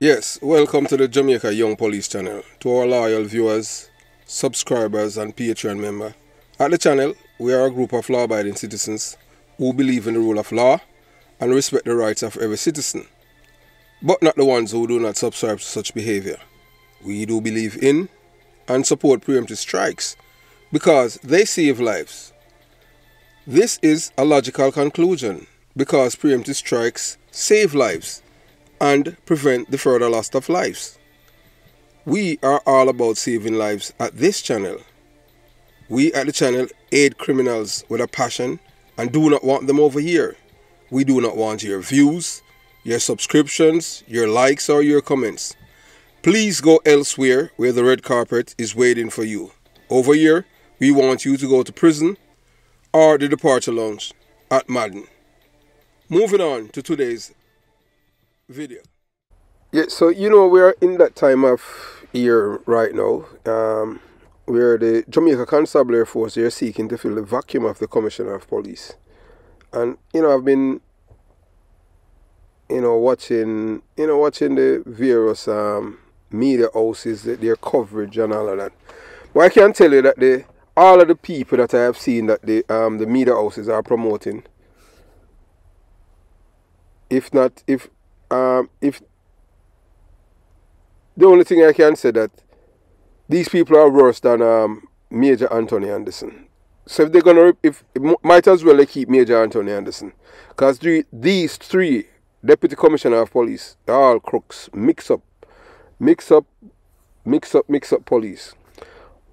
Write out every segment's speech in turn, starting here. Yes, welcome to the Jamaica Young Police Channel. To our loyal viewers, subscribers and Patreon members. At the channel, we are a group of law-abiding citizens who believe in the rule of law and respect the rights of every citizen, but not the ones who do not subscribe to such behavior. We do believe in and support preemptive strikes because they save lives. This is a logical conclusion because preemptive strikes save lives and prevent the further loss of lives. We are all about saving lives at this channel. We at the channel aid criminals with a passion and do not want them over here. We do not want your views, your subscriptions, your likes or your comments. Please go elsewhere where the red carpet is waiting for you. Over here, we want you to go to prison or the departure lounge at Madden. Moving on to today's video. Yeah, so you know we're in that time of year right now where the Jamaica Constabulary Force are seeking to fill the vacuum of the Commissioner of Police. And you know, I've been watching the various media houses, their coverage and all of that. But I can tell you that all of the people that I have seen that the media houses are promoting, if the only thing I can say that these people are worse than Major Anthony Anderson. So if they're gonna, might as well they keep Major Anthony Anderson, because these three deputy commissioner of police are all crooks, mix up police.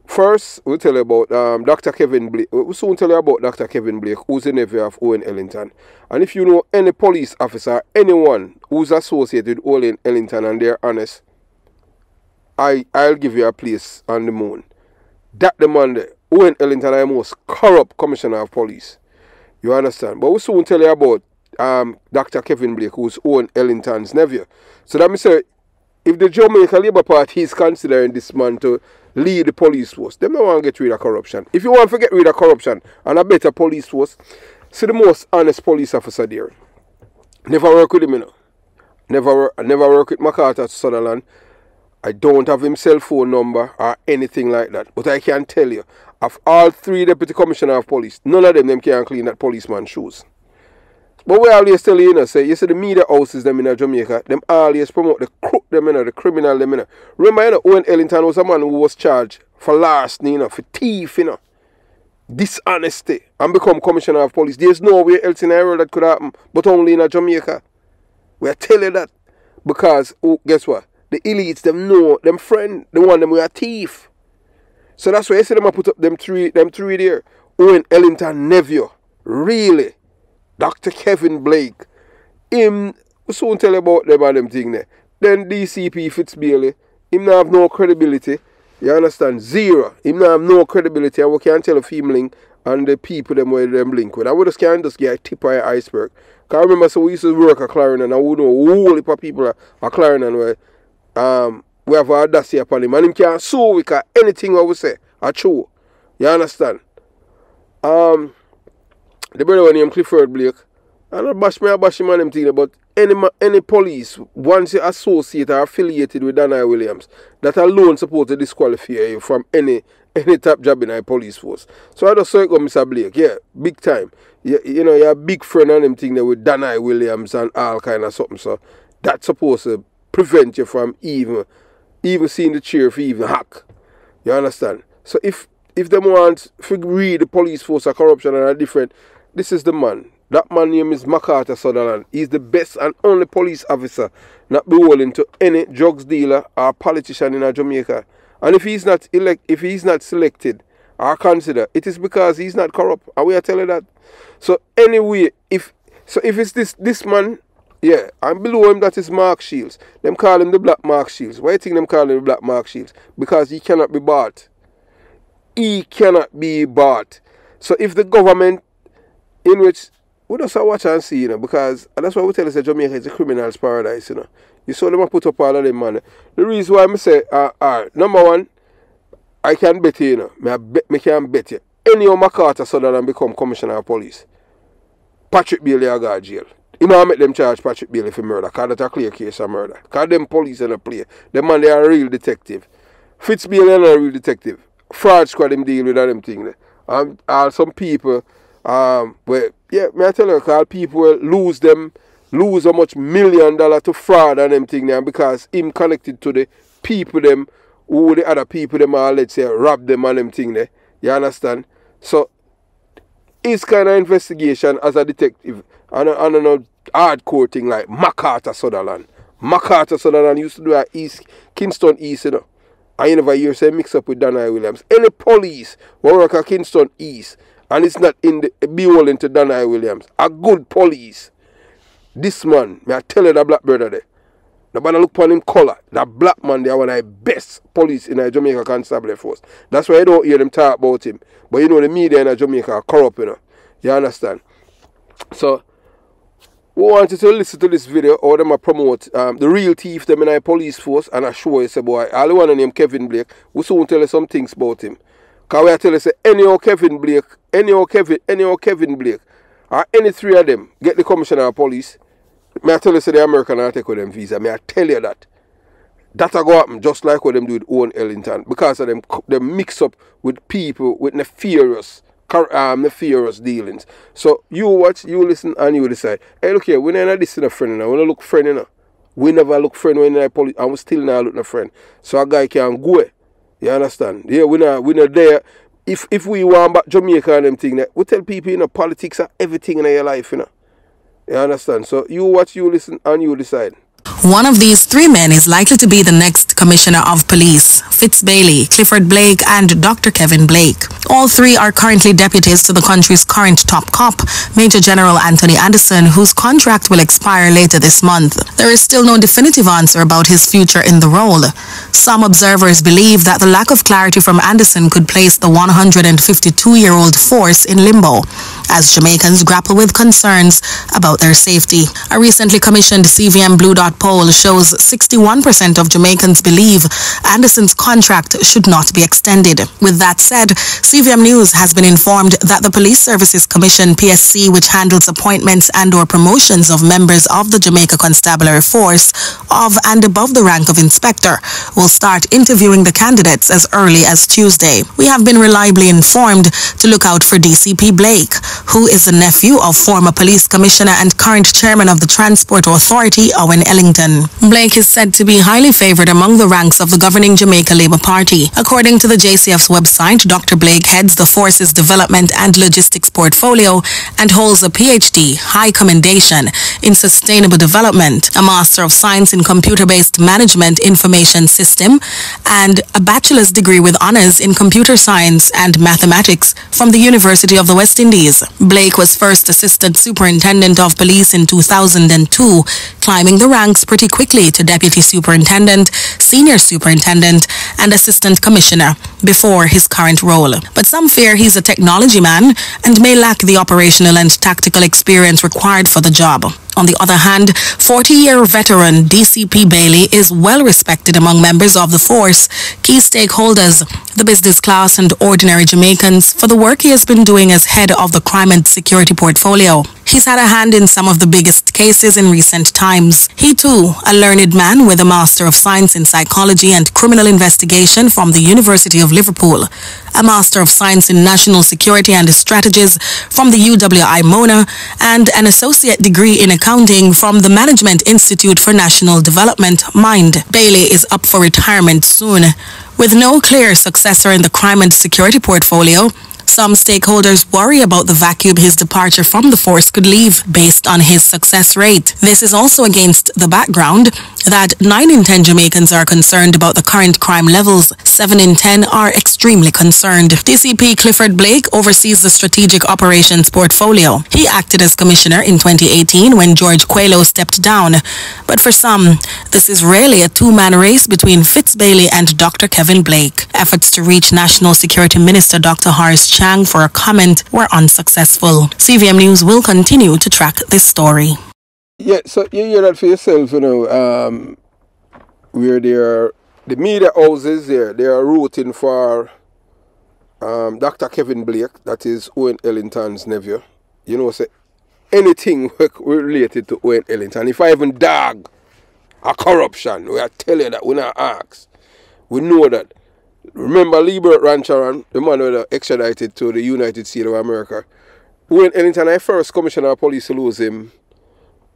First, we'll tell you about Dr. Kevin Blake. We'll soon tell you about Dr. Kevin Blake, who's the nephew of Owen Ellington. And if you know any police officer, anyone who's associated with Owen Ellington and they're honest, I'll give you a place on the moon. That the man there, Owen Ellington, is the most corrupt commissioner of police. You understand? But we'll soon tell you about Dr. Kevin Blake, who's Owen Ellington's nephew. So that means if the Jamaica Labour Party is considering this man to lead the police force, them don't want to get rid of corruption. If you want to get rid of corruption and a better police force, see the most honest police officer there. Never work with him, you know. Never work with McArthur Sutherland. I don't have his cell phone number or anything like that. But I can tell you, of all three deputy commissioner of police, none of them can clean that policeman's shoes. But we always tell you, you see the media houses them in Jamaica, them always promote the crook them in, the criminal them in. Remember, Owen Ellington was a man who was charged for larceny, for thief, dishonesty, and become commissioner of police. There's nowhere else in the world that could happen, but only in Jamaica. We are telling you that because, oh, guess what? The elites, them know, them friend, the one them were a thief. So that's why you see them put up them three there. Owen Ellington nephew, really. Dr. Kevin Blake, him, soon tell about them and them thing there. Then DCP Fitz Bailey, him not have no credibility, you understand, zero. Him not have no credibility, and we can't tell a female and the people them where them link with. And we just can't just get a tip of the iceberg. Because I remember, so we used to work at Clarendon, and we know a whole heap of people at Clarendon where we have audacity upon him. And him can't sue we can anything what we say, a true. You understand? The brother named Clifford Blake, I don't bash me, I bash him on them thing, but any police, once you associate or affiliated with Danhai Williams, that alone supposed to disqualify you from any top job in the police force. So I just saw it go, Mr. Blake, yeah, big time. You know, you're a big friend on them thing there with Danhai Williams and all kind of something, so that's supposed to prevent you from even seeing the sheriff, even hack. You understand? So if them want to read the police force of corruption and are different, this is the man. That man's name is McArthur Sutherland. He's the best and only police officer not beholden to any drugs dealer or politician in Jamaica. And if he's not selected or considered, it is because he's not corrupt. And we are telling that. So anyway, if it's this man, yeah, and below him that is Mark Shields. Them call him the Black Mark Shields. Why do you think them call him the Black Mark Shields? Because he cannot be bought. He cannot be bought. So if the government, in which we just watch and see, because that's why we tell us that Jamaica is a criminal's paradise, You saw them put up all of them, man. The reason why I say, number one, I can bet you, I can bet you. Any of McArthur Sutherland become commissioner of police, Patrick Bailey will go to jail. He might make them charge Patrick Bailey for murder, because that's a clear case of murder. Because them police are not play. Them man, they are a real detective. Fitz Bailey is not a real detective. Fraud squad them deal with all them things. Some people, may I tell you, because people lose how much $1 million to fraud and them thing there, because him connected to the people them, who the other people them are, let's say, rob them and them thing there. You understand? So, his kind of investigation as a detective, I don't know, hardcore thing like McArthur Sutherland. McArthur Sutherland used to do at East, Kingston East, you know. I never hear say mix up with Danhai Williams. Any police will work at Kingston East and it's not in the beholden to Danhai Williams. A good police. This man, may I tell you that black brother there. Nobody look upon him colour. That black man, they are one of the best police in the Jamaica Constabulary Force. That's why you don't hear them talk about him. But you know the media in Jamaica are corrupt, you know. You understand? So, we want you to listen to this video or them I promote the real thief them in the police force, and I show you, say, boy, all the one named Kevin Blake, we soon tell you some things about him. Because we tell you, say, any old Kevin Blake, or any three of them, get the commissioner of police. May I tell you, say, the American are take with them visa. May I tell you that. That'll go happen just like what them do with Owen Ellington. Because of them mix up with people with nefarious dealings. So you watch, you listen, and you decide. Hey, look here, we never listen to a friend now. We don't look friend now. We never look friend when I police, and we still not look a friend. So a guy can go. You understand? Yeah, we not there. If we want back Jamaica and them thing, we tell people, you know, politics are everything in your life, you know. You understand? So you watch, you listen, and you decide. One of these three men is likely to be the next commissioner of police: Fitz Bailey, Clifford Blake, and Dr. Kevin Blake. All three are currently deputies to the country's current top cop, Major General Anthony Anderson, whose contract will expire later this month. There is still no definitive answer about his future in the role. Some observers believe that the lack of clarity from Anderson could place the 152-year-old force in limbo, as Jamaicans grapple with concerns about their safety. A recently commissioned CVM Blue Dot poll shows 61% of Jamaicans believe Anderson's contract should not be extended. With that said, CVM News has been informed that the Police Services Commission, PSC, which handles appointments and or promotions of members of the Jamaica Constabulary Force of and above the rank of inspector, will start interviewing the candidates as early as Tuesday. We have been reliably informed to look out for DCP Blake, who is the nephew of former police commissioner and current chairman of the Transport Authority, Owen Ellington. Blake is said to be highly favoured among the ranks of the governing Jamaica Labour Party. According to the JCF's website, Dr. Blake heads the force's development and logistics portfolio and holds a PhD, high commendation, in sustainable development, a Master of Science in Computer-Based Management Information System, and a bachelor's degree with honours in computer science and mathematics from the University of the West Indies. Blake was first assistant superintendent of police in 2002, climbing the ranks pretty quickly to deputy superintendent, senior superintendent, and assistant commissioner before his current role. But some fear he's a technology man and may lack the operational and tactical experience required for the job. On the other hand, 40-year veteran DCP Bailey is well respected among members of the force, key stakeholders, the business class and ordinary Jamaicans for the work he has been doing as head of the crime and security portfolio. He's had a hand in some of the biggest cases in recent times. He too, a learned man with a Master of Science in Psychology and Criminal Investigation from the University of Liverpool, a Master of Science in National Security and Strategies from the UWI Mona, and an associate degree in accounting from the Management Institute for National Development, MIND. Bailey is up for retirement soon. With no clear successor in the crime and security portfolio, some stakeholders worry about the vacuum his departure from the force could leave based on his success rate. This is also against the background that 9 in 10 Jamaicans are concerned about the current crime levels. 7 in 10 are extremely concerned. DCP Clifford Blake oversees the strategic operations portfolio. He acted as commissioner in 2018 when George Quello stepped down. But for some, this is really a two-man race between Fitz Bailey and Dr. Kevin Blake. Efforts to reach National Security Minister Dr. Horace Chang for a comment were unsuccessful. CVM News will continue to track this story. Yeah, so you hear that for yourself, you know, where they are, the media houses there, they are rooting for Dr. Kevin Blake, that is Owen Ellington's nephew. You know, say, anything related to Owen Ellington. And if I even dog a corruption, we are tell you that we not ask. We know that. Remember Liebert Rancharan, the man who was extradited to the United States of America. Owen Ellington, the first commissioner of police to lose him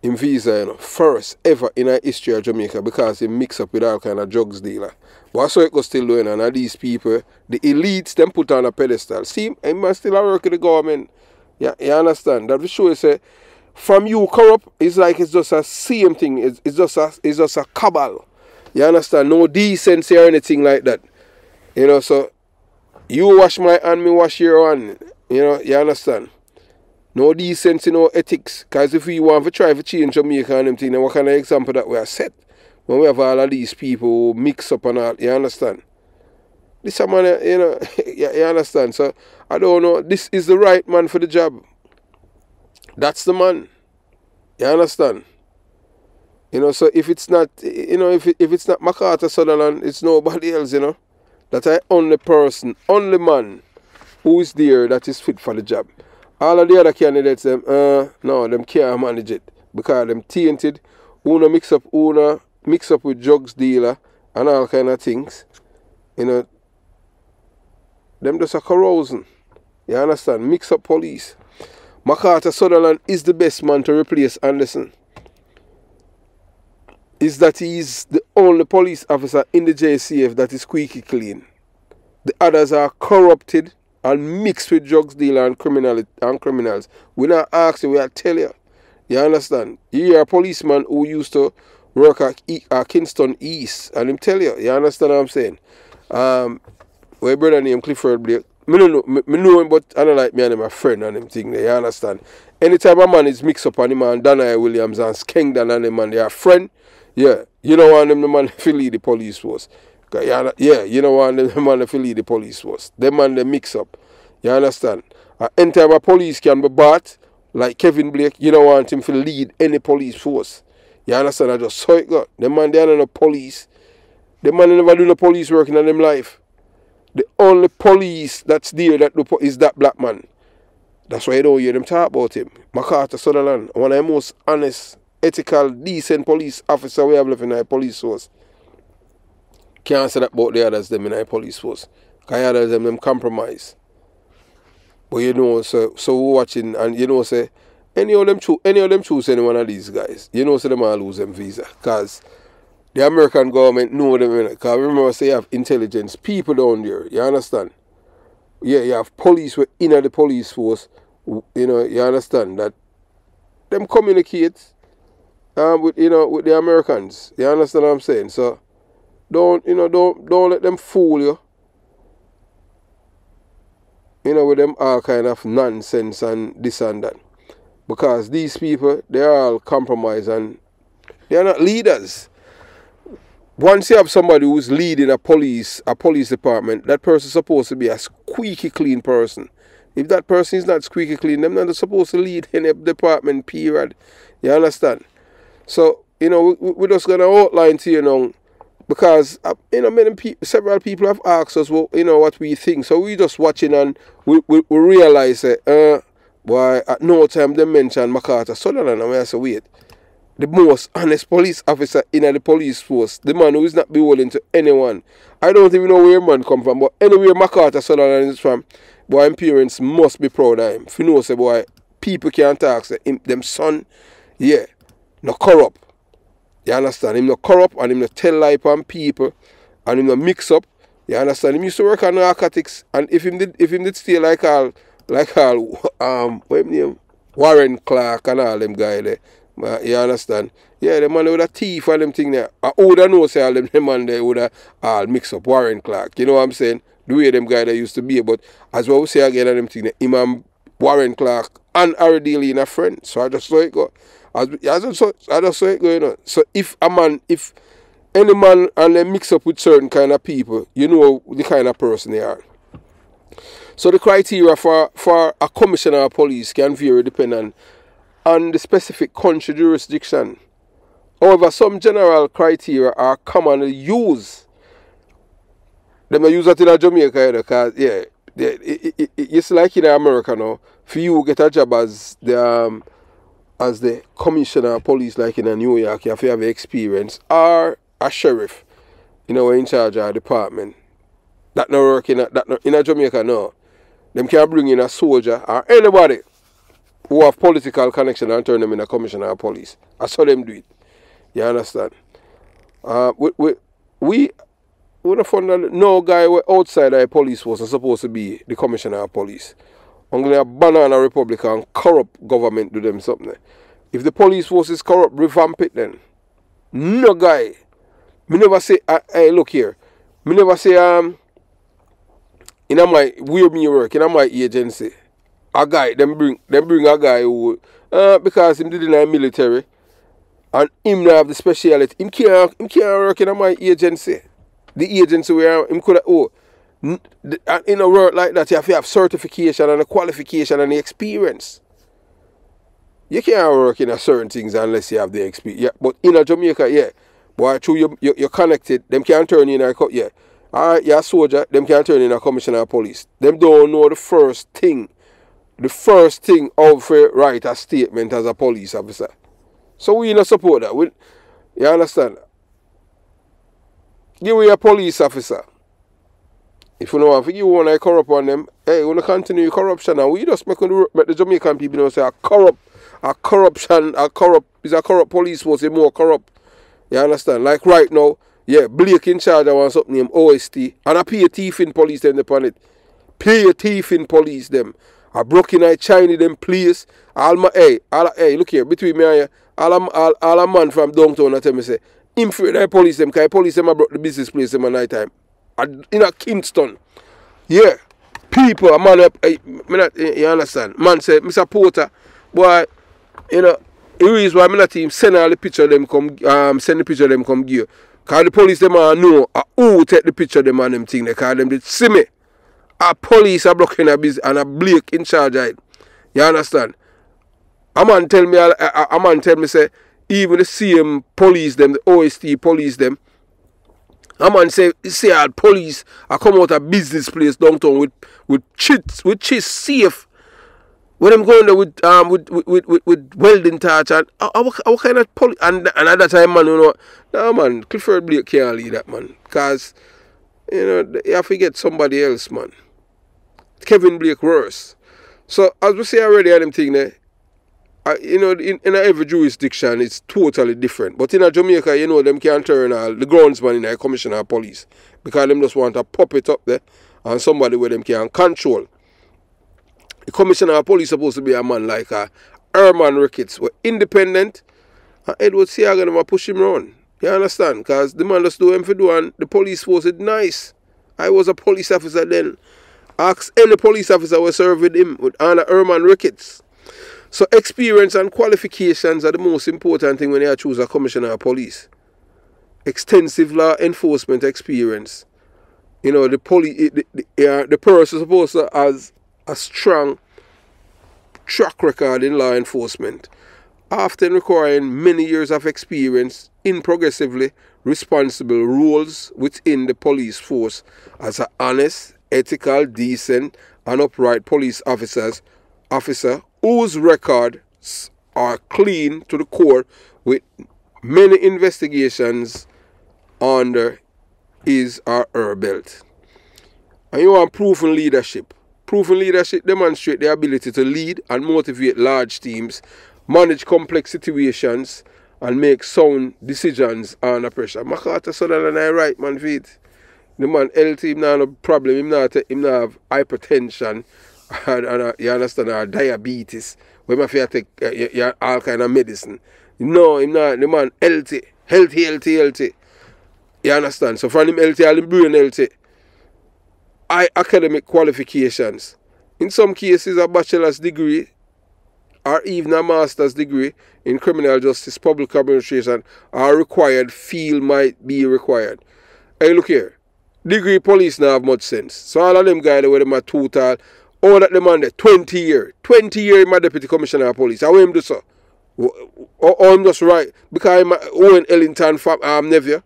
in visa, you know, first ever in the history of Jamaica, because he mixed up with all kind of drugs dealer. But so it goes still doing, and these people, the elites, them put on a pedestal. See, he must still work with the government. Yeah, you understand? That we show you say, from you corrupt, it's like it's just a same thing. It's just a cabal. You understand? No decency or anything like that. You know, so you wash my hand, me wash your hand. You know, you understand? No decency, no ethics. Because if we want to try to change Jamaica and them things, then what kind of example that we are set? When we have all of these people who mix up and all, you understand? This is a man, you know, you understand? So, I don't know, this is the right man for the job. That's the man. You understand? You know, so if it's not, you know, if it's not McArthur Sutherland, it's nobody else, you know. That's the only person, only man who is there that is fit for the job. All of the other candidates, them can't manage it because them tainted. Una mix up with drugs dealer and all kind of things. You know, them just a corrosion. You understand? Mix up police. McArthur Sutherland is the best man to replace Anderson. Is that he is the only police officer in the JCF that is squeaky clean. The others are corrupted and mixed with drugs dealer and criminals. We not ask you, we are tell you. You understand? You hear a policeman who used to work at Kingston East and him tell you. You understand what I'm saying? My brother named Clifford Blake. I don't know him, but I don't like me and him a friend and him thing there. You understand? Anytime a man is mixed up on him and Danhai Williams and Skengdan and him and they are friend, yeah, you don't want them the man to lead the police force. Yeah, you don't want them, the man to lead the police force. Them and they mix up. You understand? Any time a police can be bought, like Kevin Blake, you don't want him to lead any police force. You understand? I just saw it go. Them man, they are not police. Them man never do no police work in them life. The only police that's there that is that black man. That's why you don't hear them talk about him. McArthur Sutherland, one of the most honest, ethical, decent police officer we have left in our police force. Can't say that about the others them in our police force. Because the others them compromise. But you know, so we're watching and you know say any of them choose any one of these guys, you know say them all lose them visa. Cause the American government know them. Because remember say you have intelligence people down there, you understand? Yeah, you have police who are in the police force, you know, you understand that them communicate with you know with the Americans. You understand what I'm saying? So don't let them fool you. You know, with them all kind of nonsense and this and that. Because these people, they are all compromised and they are not leaders. Once you have somebody who's leading a police department, that person is supposed to be a squeaky clean person. If that person is not squeaky clean, they're not supposed to lead in a department, period. You understand? So, you know, we're just going to outline to you now. Because, you know, several people have asked us, well, you know, what we think. So we just watching and we realize that, why at no time they mention McArthur Sutherland. And we say, wait, the most honest police officer in the police force, the man who is not beholden to anyone. I don't even know where man come from, but anywhere McArthur Sutherland is from, boy, his parents must be proud of him. If you know, say, boy, people can't ask them son, yeah, no corrupt. You understand? Him not corrupt and him not tell lie on people and him not mix up. You understand? Him used to work on narcotics and if him did stay like all what him name? Warren Clarke and all them guy there. You understand? Yeah, the man with a thief and them thing there. I would have known say all them man there would have all mix up Warren Clarke. You know what I'm saying? The way them guy there used to be, but as well we say again and them thing there, him and Warren Clarke and Harry Daly in a friend. So I just saw it go. I just saw it going on. So if any man and they mix up with certain kind of people, you know the kind of person they are. So the criteria for a commissioner of police can vary depending on the specific country jurisdiction. However, some general criteria are commonly used. They may use that in Jamaica either, because yeah, it's like in America now. For you get a job as the as the commissioner of police, like in New York, if you have experience, or a sheriff, you know, in charge of a department. That no work in Jamaica, no. Them can bring in a soldier or anybody who have political connection and turn them in a commissioner of police. I saw them do it. You understand? We found that no guy outside the police was supposed to be the commissioner of police. Only a banana republic and corrupt government do them something. If the police force is corrupt, revamp it then. No guy. Me never say, hey, look here. Me never say, in my where me work, in my agency, a guy, them bring a guy who, because him did in the military, and him not have the speciality. Him can't work in my agency. The agency where him could have, oh, and in a world like that, you have to have certification and a qualification and the experience. You can't work in a certain things unless you have the experience. Yeah, but in a Jamaica, yeah, boy, true, you're connected. Them can't turn in a yeah. All right, you're a soldier. Them can't turn in a commissioner of police. Them don't know the first thing. The first thing of write a statement as a police officer. So we not support that. We, you understand? Give me a police officer. If you know, if you want to corrupt on them, hey, you want to continue corruption, and we just make the Jamaican people you know, say a corrupt police force is more corrupt. You understand? Like right now, yeah, Blake in charge of one something named OST, and I pay a thief in police them upon it. Pay a thief in police them. I broke in a China them place. Hey, look here, between me and you, all a man from downtown I tell me say, him for the police them, because the police them I broke the business place them at night time. In a Kingston, yeah, people, a man up, you understand? Man said, Mr. Porter, boy, you know, the reason why I'm not team send all the picture them come, send the picture them come give. Because the police them all know who take the picture them and them thing, they call them, they see me. A police are blocking a business and a Blake in charge of it. You understand? A man tell me, say, even the same police them, the OST police them, a man say our police I come out of business place downtown with chits safe. When I'm going there with welding torch and how kind of police and at that time man you know nah man, Clifford Blake can't lead that man. Cause you know you have to get somebody else man. Kevin Blake worse. So as we say already I them thing there, you know, in every jurisdiction, it's totally different. But in Jamaica, you know, them can't turn the groundsman in a commissioner of police because them just want to pop it up there and somebody where them can control. The commissioner of police supposed to be a man like Herman Ricketts, were independent, and Edward Siaga them push him around. You understand? Because the man just do him for do, and the police force is nice. I was a police officer then. Ask any police officer who served with him, with Herman Ricketts. So experience and qualifications are the most important thing when you choose a commissioner of police. Extensive law enforcement experience. You know, the person is supposed to have a strong track record in law enforcement, often requiring many years of experience in progressively responsible roles within the police force as an honest, ethical, decent, and upright police officer whose records are clean to the core with many investigations under his or her belt. And you want proven leadership. Proven leadership demonstrates the ability to lead and motivate large teams, manage complex situations, and make sound decisions under pressure. McArthur Sutherland I right man feet. The man healthy, him not have a problem, him not have hypertension. And you understand our diabetes. We have to take all kind of medicine. No, him not the man healthy. You understand? So from him healthy, all him brain healthy. High academic qualifications. In some cases, a bachelor's degree or even a master's degree in criminal justice, public administration are required. Field might be required. Hey, look here. Degree police now have much sense. So all of them guys where them are total. All that demand there, 20 years. 20 years my deputy commissioner of police. How him do so? Or him just right. Because I'm Owen Ellington from Nevia.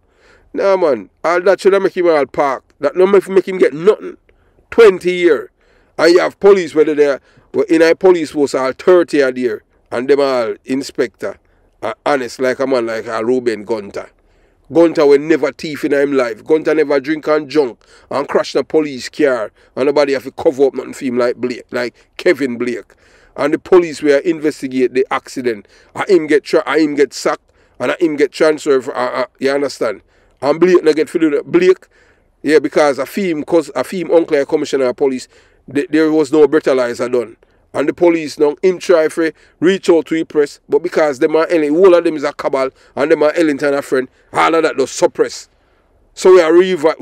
Nah man, all that should make him all park. That no make him get nothing. 20 years. And you have police whether they're in a police force all 30 a year. and them all inspector are honest like a man like a Ruben Gunter. Gunter will never thief in him life. Gunter never drink and junk and crash the police car and nobody have to cover up nothing for him like Blake, like Kevin Blake. And the police will investigate the accident. And him get sacked and him get transferred for, you understand? And Blake no get to do that. Blake, yeah, because a film uncle a commissioner of police, there was no brutalizer done. And the police now him try to reach out to the press, but because them are all of them is a cabal and them are Ellington a friend, all of that does suppress. So we are revamp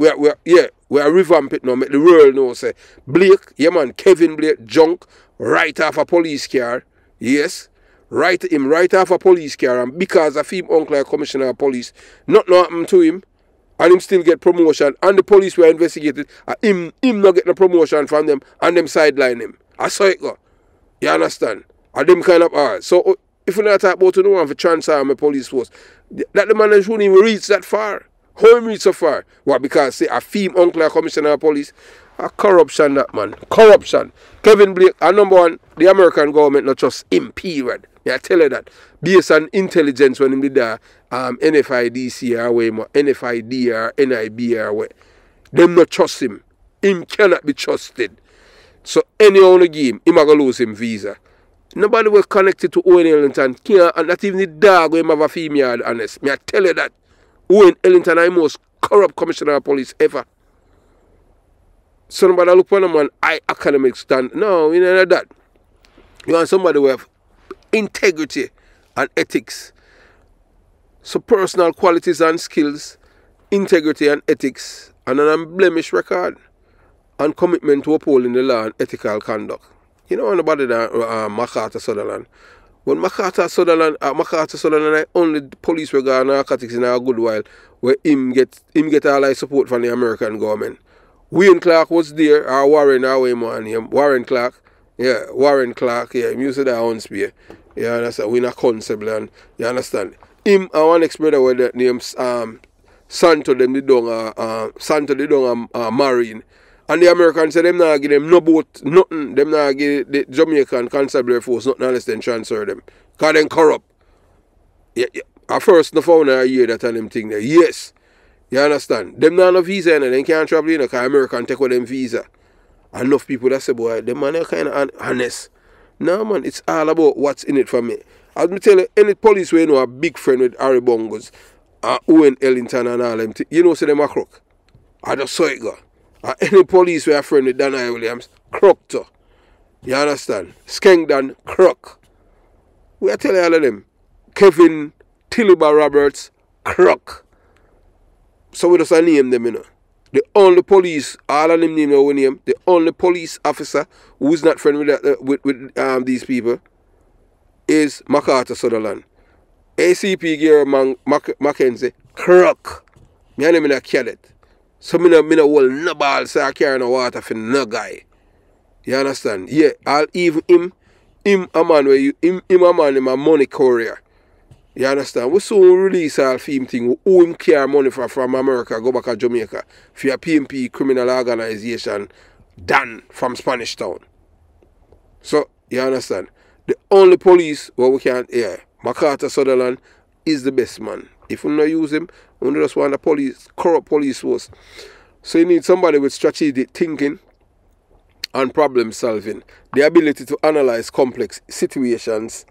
it now, make the world know say Blake, yeah man, Kevin Blake junk right off a police car. Yes. Right off a police car, and because of him uncle a commissioner of police, nothing happened to him. And him still get promotion. And the police were investigated. And him not get no promotion from them. And them sideline him. I saw it go. You understand? And them kind of are. So if you not talk about no one for transfer my police force, that the man shouldn't even reach that far. How him reach so far? Well, because say a theme uncle a commissioner of police. A corruption that man. Corruption. Kevin Blake, and number one, the American government not just him, period. I tell you that. Based on intelligence when him did that, NFIDCR way, NFIDR, NIBR way. Them not trust him. Him cannot be trusted. So any other game, him gonna lose him visa. Nobody was connected to Owen Ellington, and not even the dog where him have a female honest. Me I tell you that. Owen Ellington is the most corrupt commissioner of police ever. So nobody look for him on high academic stand. No, you know like that. You want somebody who have integrity and ethics. So personal qualities and skills, integrity and ethics, and an unblemished record and commitment to upholding the law and ethical conduct. You know anybody that McArthur Sutherland. When McArthur Sutherland I only the police regard narcotics in a good while where him get all his support from the American government. Warren Clarke was there, or Warren away man, Warren Clarke. Yeah, Warren Clarke, yeah, him used to that ounce beer. You understand? We in a Constabulary, you understand? Him and one ex-brother with that name Santo them the dung marine. And the Americans said them not give them no boat, nothing, them not give the Jamaican Constabulary Force nothing unless they transfer them. Cause them corrupt. Yeah, yeah. At first no found a year that and them thing there. Yes. You understand? Them not no visa and they can't travel in because American take with them visa. Enough people that say, boy, them man are kind of honest. No, man, it's all about what's in it for me. As me tell you, any police where you know a big friend with Harry Bungos, Owen Ellington and all them, you know, say them a crook. I just saw it go. Any police where a friend with Danhai Williams, crook too. You understand? Skengdan, crook. We are telling all of them. Kevin Tiliba Roberts, crook. So we just name them, you know. The only police, all of them name our name, the only police officer who's not friendly with these people is McArthur Sutherland. ACP Gary McKenzie, crook. Me and him in a cadet. So me no hold no ball, so I carry no water for no guy. You understand? Yeah, I'll even him a man where you him a man in my money courier. You understand? We soon release all film thing. Who him care money from America, go back to Jamaica. For your PNP criminal organization done from Spanish Town. So, you understand? The only police where we can't hear, McArthur Sutherland is the best man. If we don't use him, we just want a police, corrupt police force. So you need somebody with strategic thinking and problem solving. The ability to analyze complex situations,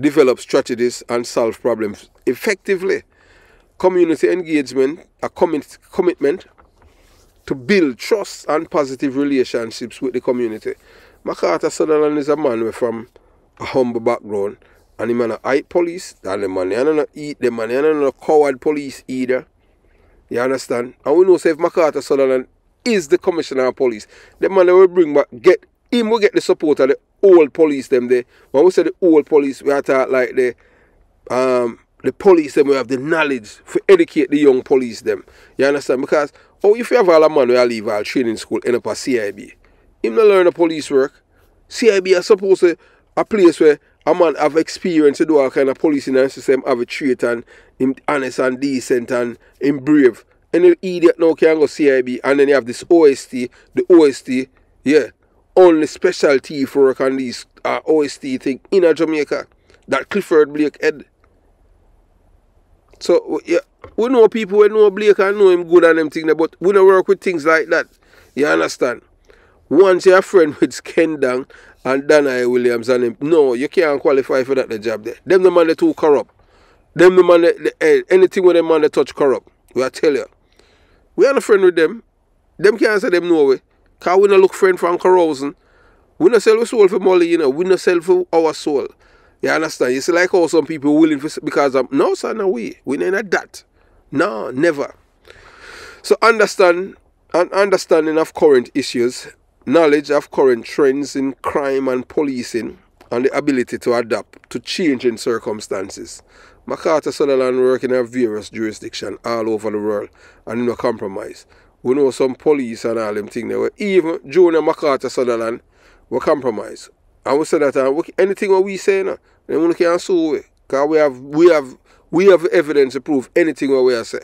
develop strategies and solve problems effectively. Community engagement, a commitment to build trust and positive relationships with the community. McArthur Sutherland is a man from a humble background, and he man hate police, and the man he don't eat the man, he don't coward police either. You understand? And we know say if McArthur Sutherland is the commissioner of police, the man they will bring back, get him will get the support of the old police them there. When we say the old police, we are talking like the police them we have the knowledge to educate the young police them. You understand? Because if you have all a man who leave all training school end up at CIB. Him not learn the police work. CIB are supposed to a place where a man have experience to do all kind of policing and system, have a trait and him honest and decent and him brave. Any idiot now can go CIB, and then you have this OST, the OST, yeah. Only specialty for work on these OST thing in Jamaica. that Clifford Blake had. So yeah, we know people who know Blake and know him good and them things, but we don't work with things like that. You understand? Once you're a friend with Skendang and Danhai Williams and them, no, you can't qualify for that the job there. Them the man they too corrupt. Them the man they, anything with them man they touch corrupt. We I tell you. We are not friend with them. Them can't say them no way. Cause we not look friend from corrosion. We not sell our soul for money, you know. We not sell for our soul. You understand? You see like how some people willing for, because of, no, sir, no way. We not like that. No, never. So understand, an understanding of current issues, knowledge of current trends in crime and policing, and the ability to adapt to changing circumstances. McArthur Sutherland work in various jurisdictions all over the world and no compromise. We know some police and all them things. Even Junior McArthur Sutherland were compromised. And we say that anything what we say now, we can't sue it. Because we have evidence to prove anything what we are saying.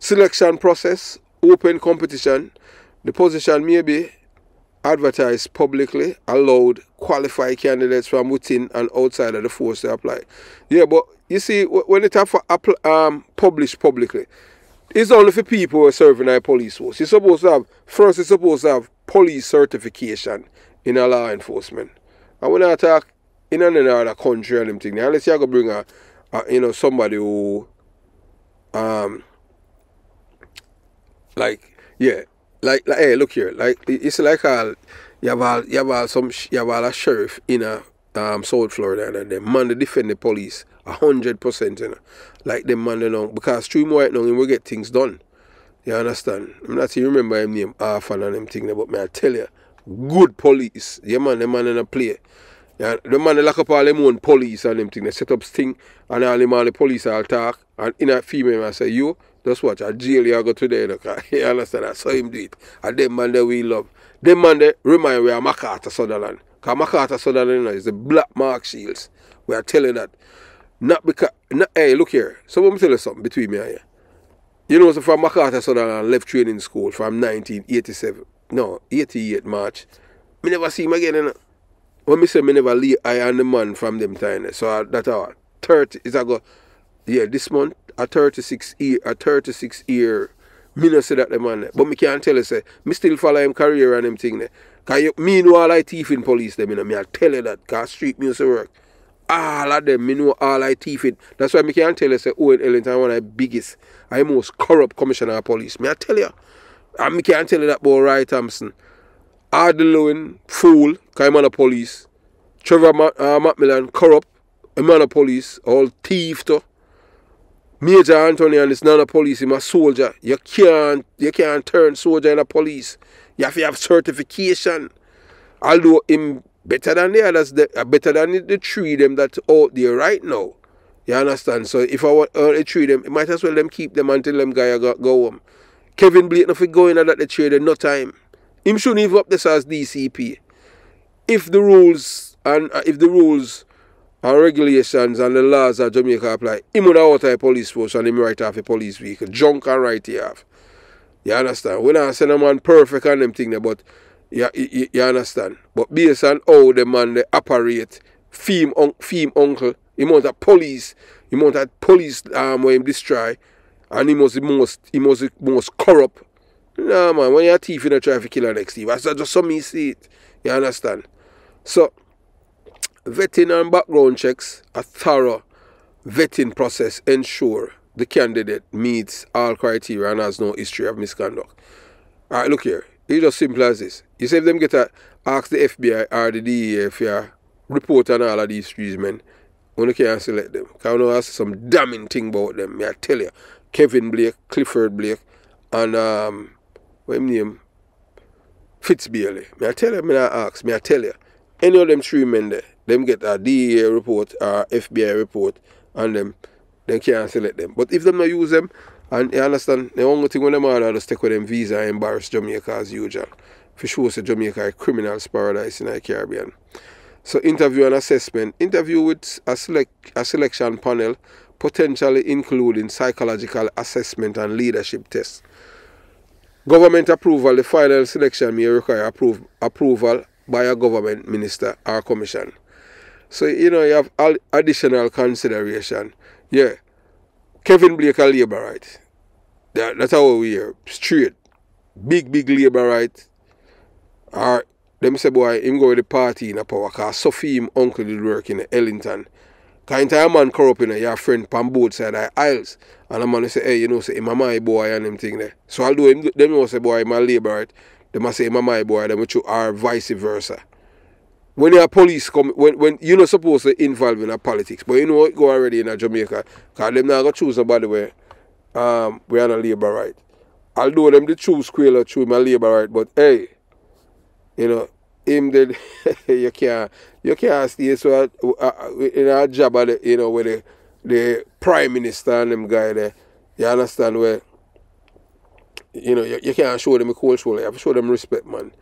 Selection process, open competition, the position may be advertised publicly, allowed qualified candidates from within and outside of the force to apply. Yeah, but you see, when it have for published publicly, it's only for people who are serving our police force. You're supposed to have, first, you're supposed to have police certification in a law enforcement. And when I talk in another country and them thing, unless you go bring you know, somebody who, like, yeah. Like, hey, look here. Like, it's like you have a sheriff in South Florida, and the man they defend the police 100%, you know. Like them man they know, because through him right now, he will get things done. You understand? I'm not saying remember him name half and them thing, but me I tell you, good police. Yeah, man, the man in a play. Yeah, the man they lock up all them own police and them thing. They set up sting and all the police all talk, and in a female I say you. Just watch, I jail you go today, you understand? I saw him do it. And them man that we love. Them man that remind me of McArthur Sutherland. Because McArthur Sutherland, you know, is the black mark shields. We are telling that. Not because, not, hey, look here. So let me tell you something between me and you. You know, so from McArthur Sutherland left training school from 1987. No, 88 March. I never see him again, you know. When I say I never leave, I am the man from them time. So that's all. 30, is I go, yeah, this month. A 36 year, me no say that the man. But me can't tell you say, me still follow him career and them thing there. Cause me know all I thief in police them, you know. Me I tell you that, cause street music work. All of them, me know all I thief in. That's why me can't tell you say, Owen Ellington one of the biggest and most corrupt commissioner of police. Me I tell you. And me can't tell you that about Roy Thompson. Hard-loving, fool, cause man of police. Trevor McMillan, corrupt, a man of police, all thief too. Major Anthony and this none of police, he's a soldier. You can't turn soldier in a police. You have to have certification. Although him better than the others, better than the three them that's out there right now. You understand? So if I want the three them, it might as well them keep them until them guy go home. Kevin Blake nothing going at the trade in no time. Him shouldn't even up this as DCP. If the rules and and regulations and the laws of Jamaica apply, him would have out of the police force and him right off a police vehicle. Junk and right he have. You understand? We don't send a man perfect and them thing, but you understand? But based on how the man they operate, theme uncle, he must have police, where him destroy, and he must corrupt. No man, when you're a thief, you don't try to kill the next thief. That's just some me see it. You understand? So vetting and background checks, a thorough vetting process ensure the candidate meets all criteria and has no history of misconduct. All right, look here. It's just simple as this. You say if them get a, ask the FBI or the DEA if you report on all of these trees, men, when you can't select them. Because you ask some damning thing about them. I tell you, Kevin Blake, Clifford Blake, and what's his name? Fitz Bailey. I tell you, I tell you, any of them three men there, them get a DEA report or FBI report and them, they can't select them. But if them not use them, and you understand, the only thing when them order to stick with them visa and embarrass Jamaica as usual. For sure, say Jamaica is a criminal's paradise in the Caribbean. So interview and assessment. Interview with a selection panel, potentially including psychological assessment and leadership tests. Government approval, the final selection may require approval by a government minister or commission. So, you know, you have additional consideration. Yeah. Kevin Blake a Labourite. That's how we are. Straight. Big, big Labourite. Or, them say, boy, him go with the party in a power. Because Sophie, him uncle, did work in Ellington. Because entire man corrupt in your friend from both sides of the aisles. And the man say, hey, you know, say, him a my boy and them thing there. So, although him, them will say, boy, him a Labourite, they must say, him a my boy, them are vice versa. When your police come, when you're not supposed to involve in a politics, but you know it go already in a Jamaica, because them not going to choose nobody where we are a Labourite. Although them they choose Quayle or choose my Labourite, but hey, you know, him did you can't stay so in a job at the, you know, where the Prime Minister and them guy there, you understand where you know you can't show them a cold shoulder, you have to show them respect, man.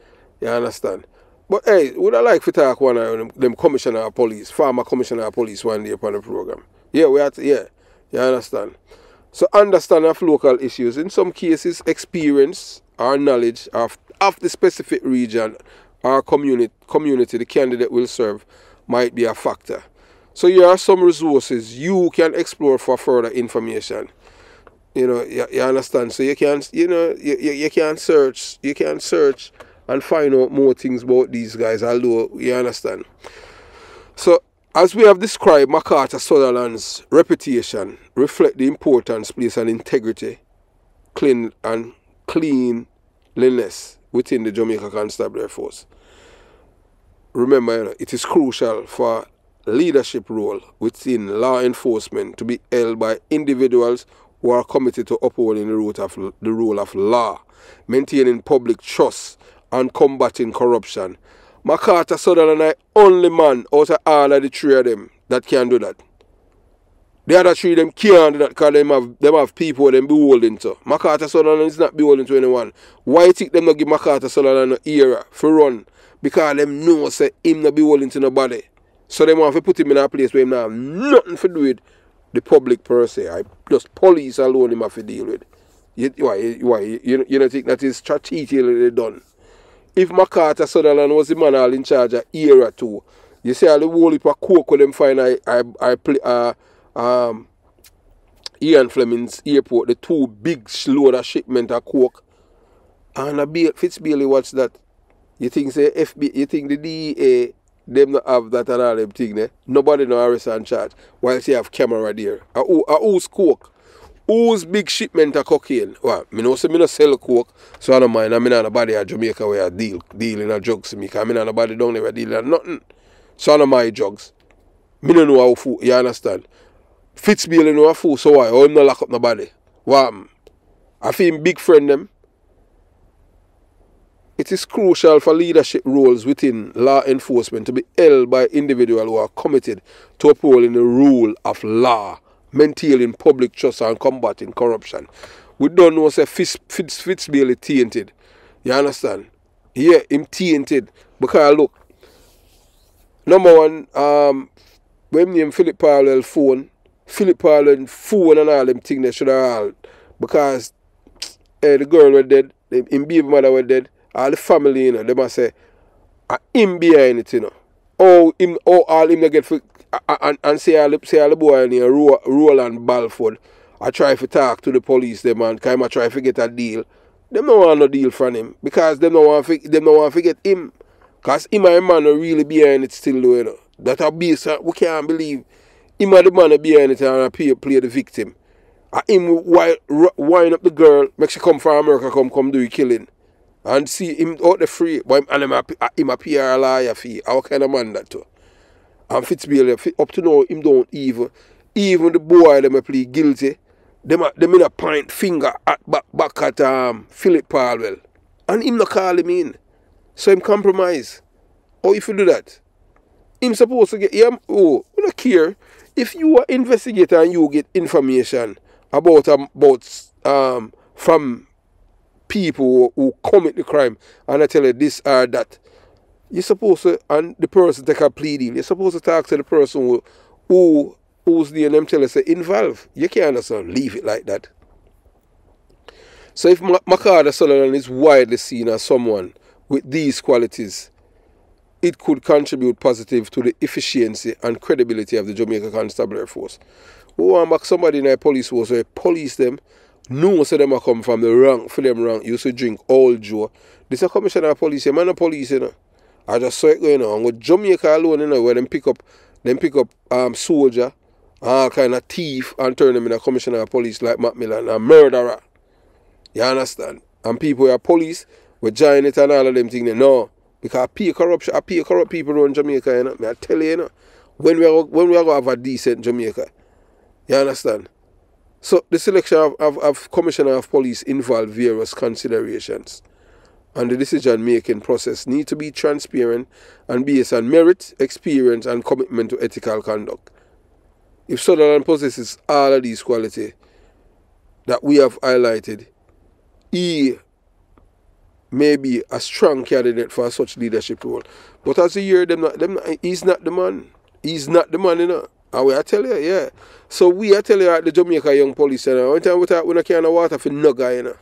You understand? But hey, would I like to talk one of them commissioner of police, former commissioner of police one day upon the program? Yeah, we had to, yeah, you understand. So understanding of local issues, in some cases, experience or knowledge of the specific region or community the candidate will serve might be a factor. So here are some resources you can explore for further information. You know, you understand. So you can, you know, you can search, and find out more things about these guys, although you understand. So, as we have described, McArthur Sutherland's reputation reflects the importance placed on integrity, cleanliness within the Jamaica Constabulary Force. Remember, you know, it is crucial for leadership role within law enforcement to be held by individuals who are committed to upholding the rule of law, maintaining public trust, and combating corruption. McArthur Sutherland is the only man out of all of the three of them that can do that. The other three of them can't do that because them have people them beholden to. McArthur Sutherland is not beholden to anyone. Why think them not give McArthur Sutherland no era for run? Because them know say him not beholden to nobody. So them want to put him in a place where him not have nothing to do with the public per se. Just police alone him have to deal with. You don't think that is strategically done? If McArthur Sutherland was the man all in charge of era 2, you see all the whole heap of coke with them find Ian Fleming's airport, the two big load of shipment of coke. And Fitz Bailey watch that. You think say FBI, you think the DEA them not have that and all them thing there. Nobody no arrest and charge. While they have camera there. Who's coke? Who's big shipment of cocaine? Well, I know say I don't sell coke, so I don't mind. I'm not a body at Jamaica where I deal in drugs. I'm not a body down there dealing in nothing. So I don't mind drugs. I don't know how food, you understand? Fitz Bailey know how food, so why? I'm not lock up nobody. What? I feel big friend them. It is crucial for leadership roles within law enforcement to be held by individuals who are committed to upholding the rule of law, maintaining public trust and combating corruption. We don't know say Fitz Bailey tainted. You understand? Yeah, him tainted. Because look, number one, when him Philip Powell phone, and all them things they should have all, because the girl were dead, him baby mother were dead, all the family, you know, they must say him behind it, you know. All him they get for and say all the boy in here, Roland Balford, I try to talk to the police them and kind of try to get a deal. Them don't want no deal from him because them don't want to get him. Because him and the man are really behind it still, you know. That a base, we can't believe him and the man are behind it and play the victim. And him wind up the girl, make she come from America, come do the killing. And see him out the free, but him a PR liar fee. How kind of man that too? And Fitz Bailey, up to now, him don't even the boy them plead guilty. Them in a point finger at back at Philip Powell. And him not call him in. So him compromise. Or if you do that, him supposed to get him. Oh, we don't care. If you are investigator and you get information about from people who commit the crime and I tell you this or that, you're supposed to, and the person take a plea deal, you're supposed to talk to the person who's the name tell us involved. You can't understand, leave it like that. So if McArthur Sutherland is widely seen as someone with these qualities, it could contribute positive to the efficiency and credibility of the Jamaica Constabulary Force. We want back somebody in a police force where police them, no say them come from the rank, for them rank, used to drink all joe. This is a commissioner of police, a man of police, you know. I just saw it going on. With Jamaica alone, you know, where them pick up soldier, all kind of thief, and turn them in a commissioner of police like Macmillan, a murderer. You understand? And people who are police, we join it and all of them things. No. Because I pay corrupt people around Jamaica, you know. I tell you, you know, when we are going to have a decent Jamaica. You understand? So the selection of commissioner of police involved various considerations. And the decision-making process need to be transparent and based on merit, experience, and commitment to ethical conduct. If Sutherland possesses all of these qualities that we have highlighted, he may be a strong candidate for such leadership role. But as you hear, he's not the man. He's not the man, you know. And I tell you, yeah. So we, I tell you, at the Jamaica Young Police Channel, one time we talk, we don't care no water for no guy, you know.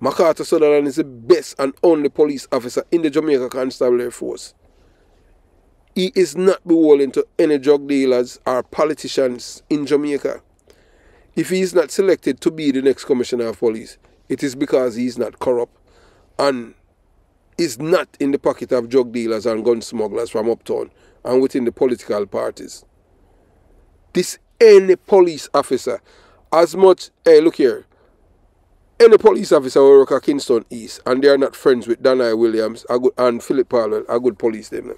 McArthur Sutherland is the best and only police officer in the Jamaica Constabulary Force. He is not beholden to any drug dealers or politicians in Jamaica. If he is not selected to be the next commissioner of police, it is because he is not corrupt and is not in the pocket of drug dealers and gun smugglers from uptown and within the political parties. This any police officer, as much, hey, look here, any police officer will work at Kingston East and they are not friends with Danhai Williams and Philip Powell, a good police them.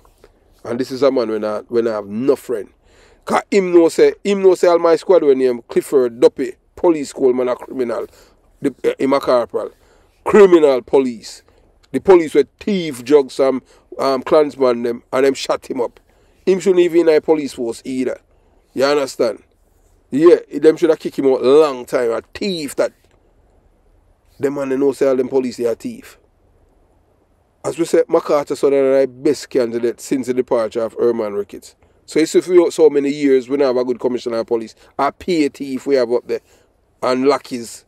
And this is a man when I have no friend. Because him no say all my squad when him Clifford Duppy, police schoolman a criminal, him a corporal, criminal police. The police were thief, drugs, some clansman them and them shut him up. Him shouldn't even in a police force either. You understand? Yeah, them should have kicked him out long time. A thief that. Them man they know say all them police they are thief. As we said, McArthur Sutherland is the best candidate since the departure of Herman Ricketts. So it's if we have so many years we don't have a good commissioner of police. A pay thief we have up there and lackeys.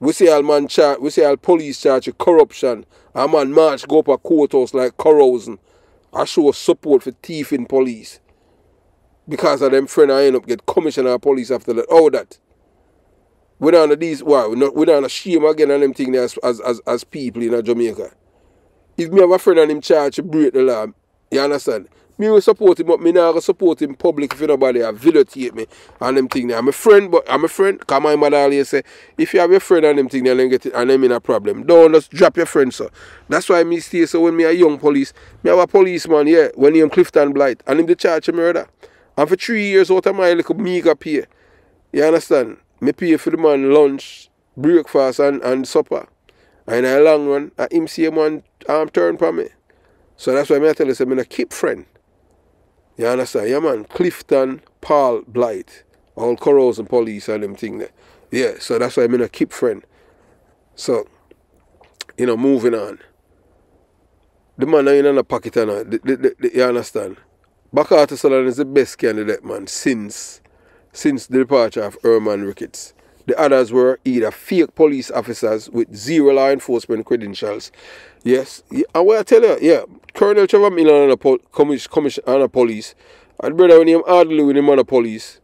We say all man charge, we say all police charge of corruption. A man march go up a courthouse like corrosion. I show support for thief in police. Because of them friend I end up get commissioner of police after that. All that. We don't have a shame again on them things as people in Jamaica. If me have a friend on him charge to break the law, you understand? Me will support him, but me not support him public if nobody videotape me and them thing there. I'm a friend, because my mother always say, if you have a friend on them thing there, then get it and them in a problem. Don't just drop your friend, sir. That's why me stay so when me a young police, me have a policeman here, when he am Clifton Blight, and him the charge of murder. And for 3 years out of my little meager pay. You understand? I pay for the man lunch, breakfast and supper. And in a long run, I see a man turn for me. So that's why I tell you, I'm going to keep friend. You understand? Yeah, man. Clifton, Paul, Blight, all corals and police and them thing there. Yeah, so that's why I'm going to keep friend. So, you know, moving on. The man ain't in the pocket, you understand? McArthur Sutherland is the best candidate, man, since the departure of Herman Ricketts. The others were either fake police officers with zero law enforcement credentials. Yes, yeah, and what I tell you, yeah, Colonel Trevor Millan and the police, and brother named Adley with him on the police,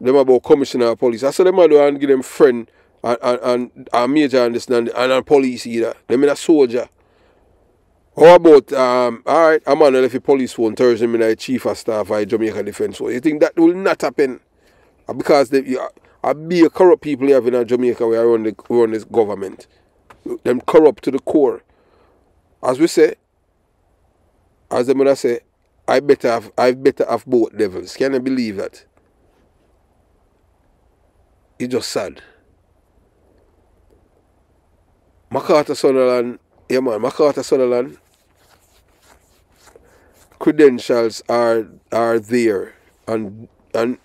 them about commissioner of police. I saw them do and give them friend and major understanding and a police either. Them in a soldier. How about, alright, a man left the police phone Thursday in the chief of staff of Jamaica Defence Force. You think that will not happen? Because I be a corrupt people you have in Jamaica where I run this government. Them corrupt to the core. As we say, as the mother say, I better have both levels. Can you believe that? It's just sad. McArthur Sutherland, yeah man, McArthur Sutherland credentials are there and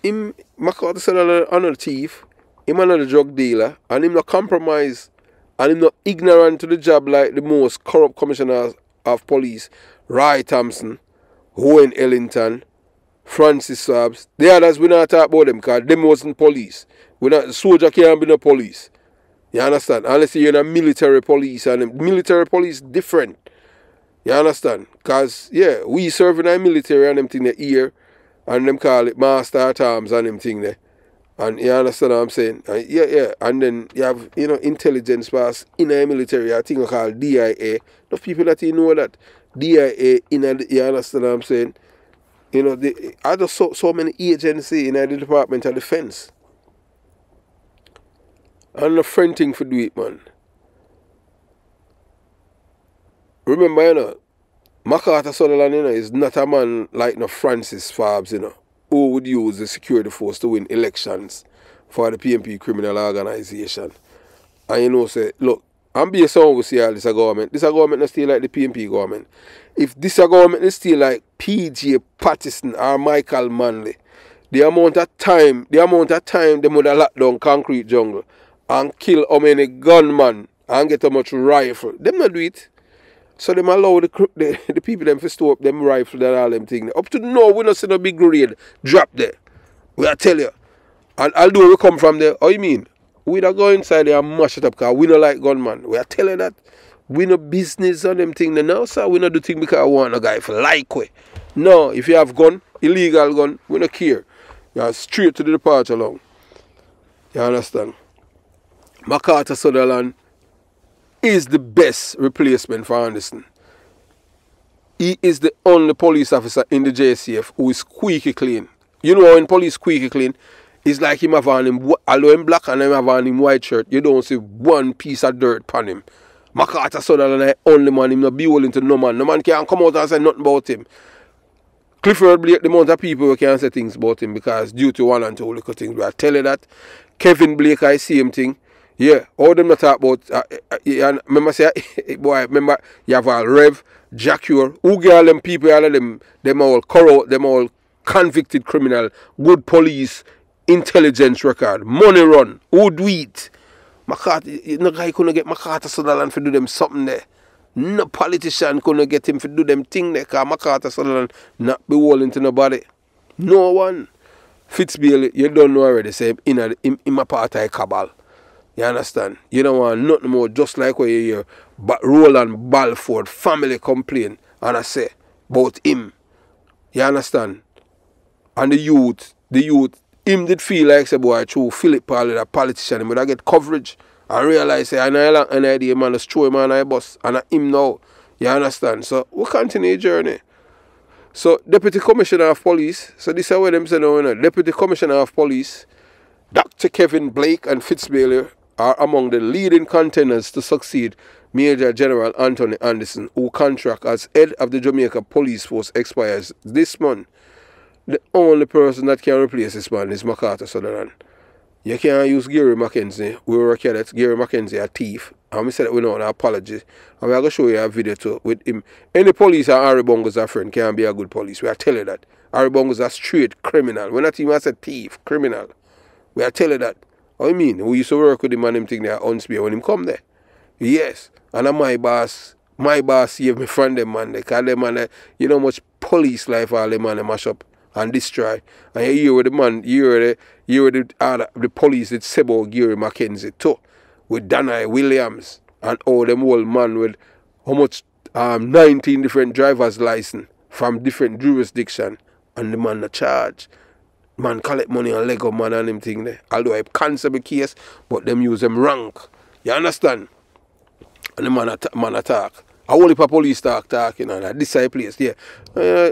him McArthur Sutherland another thief, him another drug dealer, and him not compromise and him not ignorant to the job like the most corrupt commissioners of police, Roy Thompson, Owen Ellington, Francis Sabs. The others we not talk about them because them wasn't police. We not soldier can't be no police. You understand? Unless you're in a military police and military police different. You understand? Because, yeah, we serving our military and them thing they hear, and them call it master at arms and them thing there. And you understand what I'm saying? And yeah. And then you have, you know, intelligence pass in our military, a thing called DIA. Those people that you know that. DIA, you understand what I'm saying? You know, the other so many agencies in the Department of Defense. And the friend thing for do it, man. Remember, you know, McArthur Sutherland, you know, is not a man like no Francis Forbes, you know, who would use the security force to win elections for the PNP criminal organization. And you know, say, look, I'm being so overseer this a government. This a government is still like the PNP government. If this a government is still like PJ Patterson or Michael Manley, the amount of time they would have locked down concrete jungle and kill how many gunmen and get how much rifle. Them not do it. So them allow the people them to store up them rifle and all them things. Up to now, we not see no big raid drop there. We are tell you. And although we come from there, how you mean? We don't go inside there and mash it up because we don't like gunmen. We are telling that. We no business on them things now, sir. We not do thing because we want a guy for like we. No, if you have gun, illegal gun, we don't care. You are straight to the departure long. You understand? McArthur Sutherland is the best replacement for Anderson. He is the only police officer in the JCF who is squeaky clean. You know when police squeaky clean, it's like him have on him, although him black and him have on him white shirt, you don't see one piece of dirt on him. McArthur Sutherland is the only man, him not be willing to no man. No man can come out and say nothing about him. Clifford Blake, the amount of people who can't say things about him because due to one and two little things, we are telling that. Kevin Blake, I see him thing. Yeah, all them not talk about. Remember, say, boy, remember, you have a Rev, Jacure, who get all them people, all of them, them all convicted criminal, good police, intelligence record, money run, who do it? McArthur, no guy couldn't get McArthur Sutherland to do them something there. No politician couldn't get him to do them thing there because McArthur Sutherland not be willing to nobody. No one. Fitz Bailey, you don't know already, say him a part of the cabal. You understand? You don't want nothing more, just like when you hear Roland Balford family complain and I say about him. You understand? And the youth, him did feel like say boy through Philip Powell, a politician, but I get coverage. I realize, say, I know an idea, man, let's throw him on a bus, and I him now. You understand? So, we continue the journey. So, Deputy Commissioner of Police, so this is where them say, no, Deputy Commissioner of Police, Dr. Kevin Blake and Fitz Bailey are among the leading contenders to succeed Major General Anthony Anderson, whose contract as head of the Jamaica Police Force expires this month. The only person that can replace this man is McArthur Sutherland. You can't use Gary McKenzie. We were a cadet. Gary McKenzie a thief. And we said that we don't apologize. And we're going to show you a video too with him. Any police or Harry Bungo's a friend can be a good police. We are telling you that. Harry Bungo's a straight criminal. We're not even a thief, criminal. We are telling you that. I mean, we used to work with him and him think they are unspear when him come there. Yes. And my boss saved me from them man. They call them man, you know much police life all them man they mash up and destroy. And you hear the police that said about Gary McKenzie too, with Danhai Williams and all them old man with how much 19 different driver's license from different jurisdiction and the man the charge. Man collect money and Lego man and them thing there. Although I cancel the case, but them use them rank. You understand? And the man attack. I whole heap of police talking and that. This side place, yeah.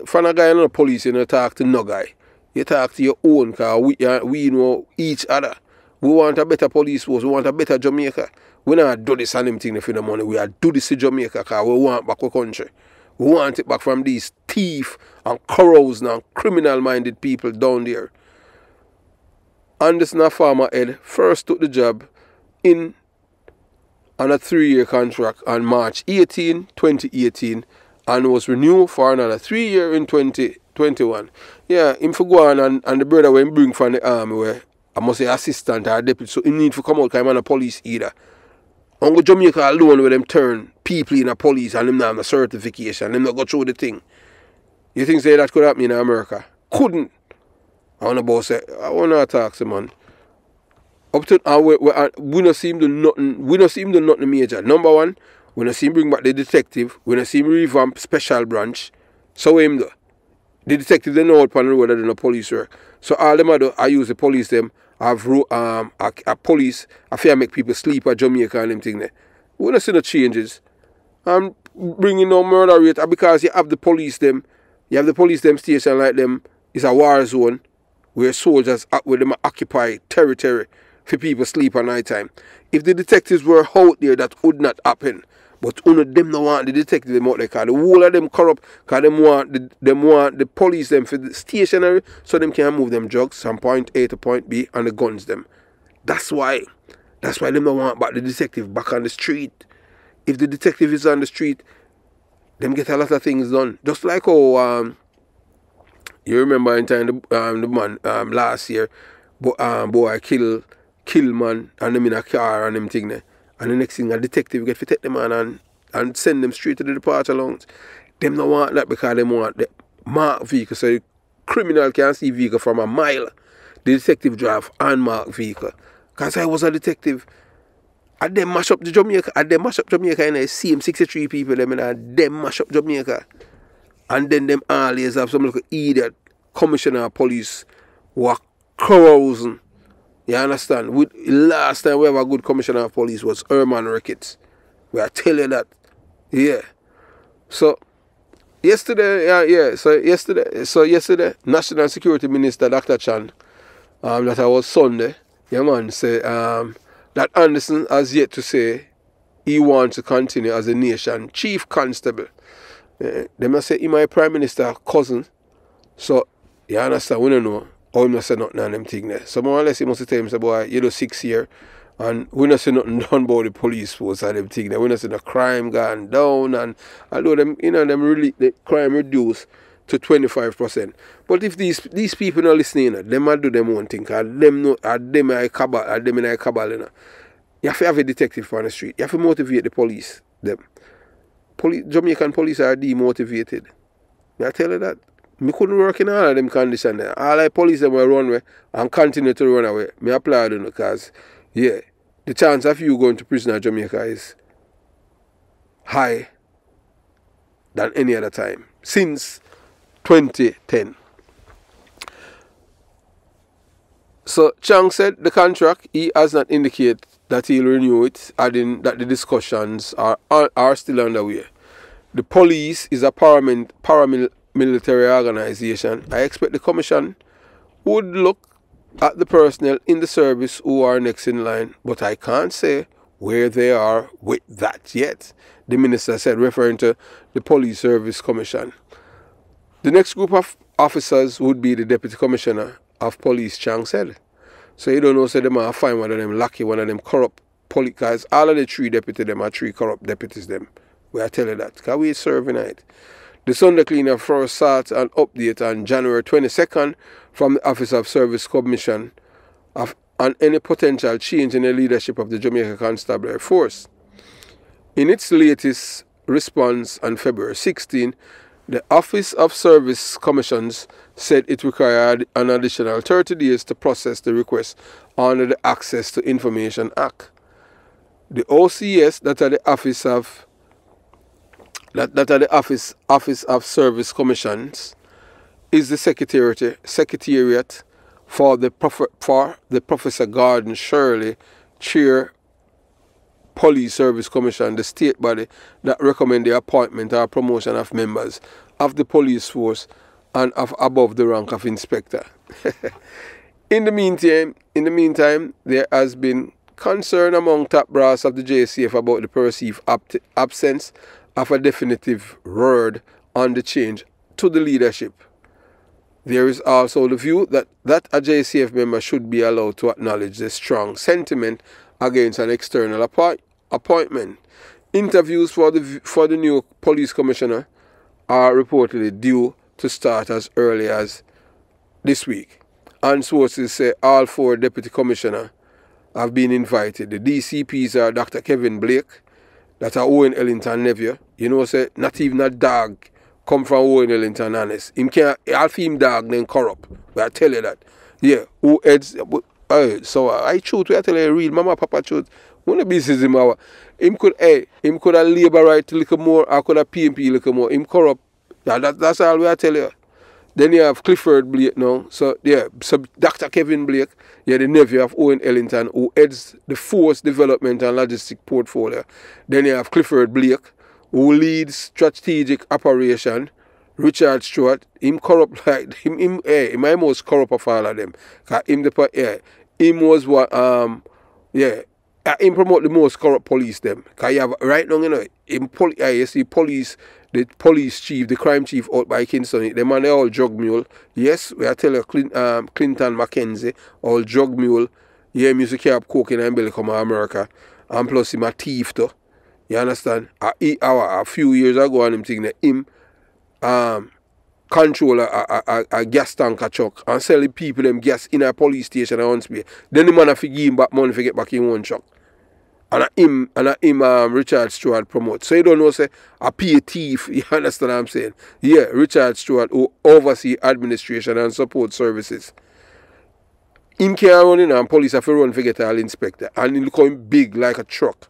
From a guy and a police, you don't talk to no guy. You talk to your own, because we know each other. We want a better police force. We want a better Jamaica. We don't do this and them thing for the money. We are do this to Jamaica because we want back our country. We want it back from these thieves and corrupts and criminal-minded people down there. Anderson, a farmer head, first took the job in on a 3-year contract on March 18, 2018 and was renewed for another 3 years in 2021. Yeah, him for go on and the brother when bring from the army where I must say assistant or deputy, so he need to come out because he's not a police either. On Jamaica alone where them turn people in the police and them not have a certification, them not go through the thing. You think say that could happen in America? Couldn't. I want to boss say, I want to attack some man. Up to we don't see him do nothing major. Number one, When I see him bring back the detective, when I see him revamp special branch, so him do. The detective they know out on the road than the police work. So all them I do, I use the police them, I fear make people sleep at Jamaica and them thing there. We don't see no changes. I'm bringing no murder rate because you have the police them, station like them, it's a war zone where soldiers where them occupy territory for people sleep at night time. If the detectives were out there, that would not happen. But only them no want the detective them out there because the whole of them corrupt because them want the police them for the stationary so them can move them drugs from point A to point B and the guns them. That's why them no want back the detective back on the street. If the detective is on the street, them get a lot of things done. Just like how you remember in time the man last year boy kill man and them in a car and them thing there. And the next thing, a detective get to take the man and send them straight to the departure lounge. Them don't want that because they want the marked vehicle. So the criminal can see vehicle from a mile. The detective drive unmarked vehicle. Because I was a detective. And they mash up the Jamaica. And they mash up Jamaica and I see them 63 people. Them and they mash up Jamaica. And then them always have some little idiot commissioner of police who are carousing. You understand? Last time we have a good commissioner of police was Herman Ricketts. I tell you that. Yeah. So yesterday, yesterday, National Security Minister Dr. Chan, that I was Sunday, say that Anderson has yet to say he wants to continue as a nation chief constable. They must say he my prime minister cousin. So you understand, we don't know. Oh, he must say nothing on them thing there. So more or less he must tell him, say, boy, you do 6 years and we not say nothing done about the police force and them thing there. We not say the crime gone down and although them, you know, them really the crime reduced to 25%. But if these people not listening, they might do them own thing. Cause them no are them in a cabal and them in a cabal, you know. You have to have a detective on the street. You have to motivate the police, them. Jamaican police are demotivated. I tell you that. I couldn't work in all of them conditions. All the police them were run away and continue to run away. I applaud them because, yeah, the chance of you going to prison in Jamaica is high than any other time since 2010. So Chang said the contract, he has not indicated that he'll renew it, adding that the discussions are still underway. The police is a paramilitary organization. I expect the commission would look at the personnel in the service who are next in line, but I can't say where they are with that yet, the minister said, referring to the Police Service Commission. The next group of officers would be the Deputy Commissioner of Police, Chang said. So you don't know, say them are fine, one of them lucky, one of them corrupt police guys. All of the three deputies them are three corrupt deputies them. Well, I tell you that, because we serving it. The Sunday Cleanup first starts an update on January 22nd from the Office of Service Commission on any potential change in the leadership of the Jamaica Constabulary Force. In its latest response on February 16, the Office of Service Commissions said it required an additional 30 days to process the request under the Access to Information Act. The OCS, that are the Office of Office of Service Commissions, is the secretariat for the Professor Gordon Shirley Chair Police Service Commission, the state body that recommend the appointment or promotion of members of the police force and of above the rank of inspector. In the meantime, there has been concern among top brass of the JCF about the perceived absence of a definitive word on the change to the leadership. There is also the view that a JCF member should be allowed to acknowledge the strong sentiment against an external appointment. Interviews for the new police commissioner are reportedly due to start as early as this week. And sources say all four deputy commissioners have been invited. The DCPs are Dr. Kevin Blake, that are Owen Ellington nephew. You know, say not even a dog come from Owen Ellington honest. Him can't, half him dog then corrupt. But I tell you that. Yeah, who heads So I shoot, we tell you real, mama, papa shoot. When the business him our, him could have labor right a little more, I could have PNP a little more, him corrupt. That's all we tell you. Then you have Clifford Blake now, so yeah, so Dr. Kevin Blake, yeah, the nephew of Owen Ellington, who heads the Force Development and Logistic Portfolio. Then you have Clifford Blake, who leads Strategic Operation. Richard Stuart, him corrupt like him my most corrupt of all of them. Him was what him promote the most corrupt police them. Cause you have right now, you know, you see police, the police chief, the crime chief out by Kingston, the man they all drug mule. Yes, we are telling you Clinton McKenzie, all drug mule, yeah, music carb coke in and belly come to America. And plus him a thief too. You understand? A few years ago and him thing that him control a gas tanker truck and sell the people them gas in a police station and Huntsby. Then the man have to give him back money to get back in one truck. And Richard Stuart promote. So you don't know, say, I pay a thief, you understand what I'm saying? Yeah, Richard Stuart who oversee administration and support services. Him can run in and police have to run to get all inspector. And he'll come big like a truck.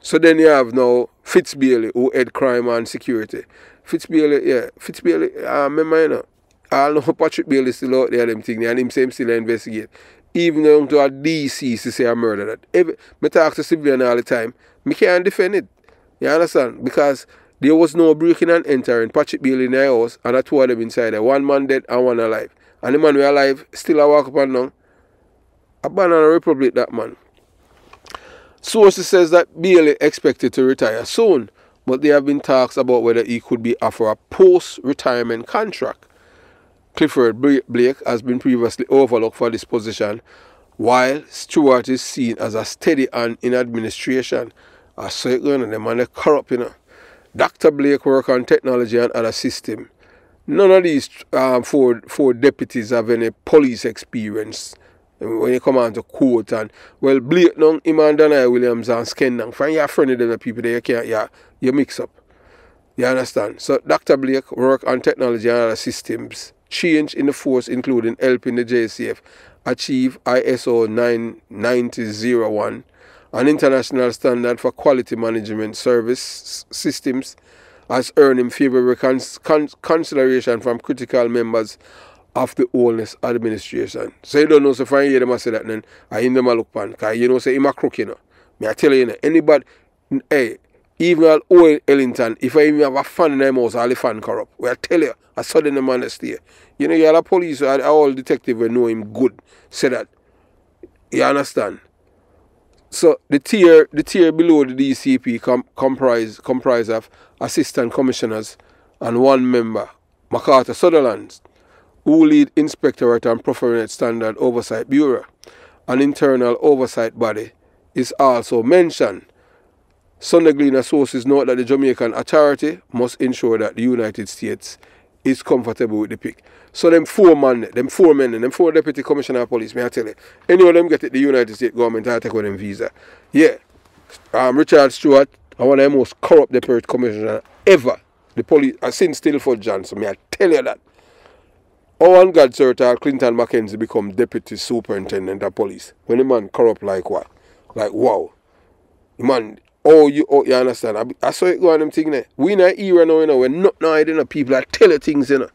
So then you have now Fitz Bailey who head crime and security. Fitz Bailey, remember, you know, I know Patrick Bailey still out there, them thing, and him still investigate. Even down to a DC to say I murder that. I talk to civilian all the time, I can't defend it. You understand? Because there was no breaking and entering. Patrick Bailey in the house, and the two of them inside there. One man dead and one alive. And the man who alive still I walk up and down. I ban and republic that man. Sources says that Bailey expected to retire soon, but there have been talks about whether he could be offered a post-retirement contract. Clifford Blake has been previously overlooked for this position, while Stuart is seen as a steady hand in administration. I say, you know, the man is corrupt, you know. Dr. Blake works on technology and other systems. None of these four deputies have any police experience. When you come out to court and, well, Blake now, him and Danhai Williams and Sken now, find your friend of them people that you can't, you mix up. You understand? So, Dr. Blake work on technology and other systems. Change in the force, including helping the JCF achieve ISO 99001, an international standard for quality management service systems, has earned him favorable consideration from critical members of the oldest administration. So you don't know, so fine, you hear them say that, then I hear them look pan, because you know, say him a crook, you know. Me I tell you, you know, anybody, hey, even all Owen Ellington, if I even have a fan in them house, all the fan corrupt. Well, I tell you, I saw them man that's there. You know, you have a police, all detective will know him good. Say that. You understand? So the tier below the DCP comprise of assistant commissioners and one member, McArthur Sutherland, who lead Inspectorate and Profinet Standard Oversight Bureau. An internal oversight body is also mentioned. Sunday Gleaner sources note that the Jamaican authority must ensure that the United States is comfortable with the pick. So them four deputy commissioner of police, may I tell you, any of them get it, the United States government I take on them visa. Yeah. Richard Stuart, one of the most corrupt deputy commissioner ever. The police since Tilford Johnson, may I tell you that. Owen Ellington, Clinton McKenzie become deputy superintendent of police. When the man corrupt like what? Like wow. The man, you understand? I saw it go on them thing there. We in an era now, you know, where nothing hiding, you know, people are telling things, you know.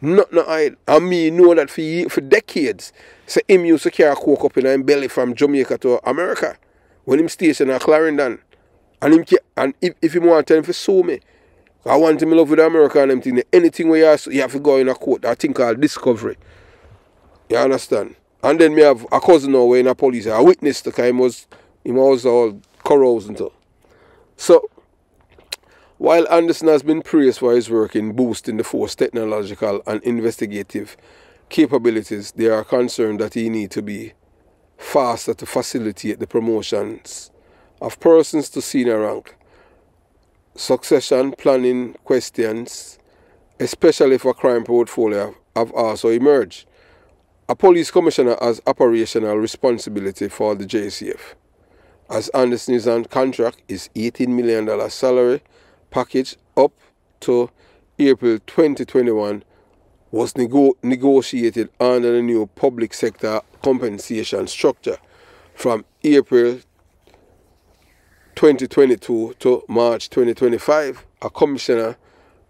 Nothing hiding. And me know that for decades. So him used to carry coke up in his belly from Jamaica to America. When him stationed at Clarendon. And him if him want to tell him to sue me. I want him to love with America and them thing. Anything where you have to go in a court, I think I'll discovery. You understand? And then me have a cousin now in a police, a witness to him was all corrals and so. So, while Anderson has been praised for his work in boosting the force technological and investigative capabilities, they are concerned that he needs to be faster to facilitate the promotions of persons to senior rank. Succession planning questions, especially for crime portfolio, have also emerged. A police commissioner has operational responsibility for the JCF. As Anderson's contract is $18 million salary package up to April 2021 was negotiated under the new public sector compensation structure from April 2022 to March 2025. A commissioner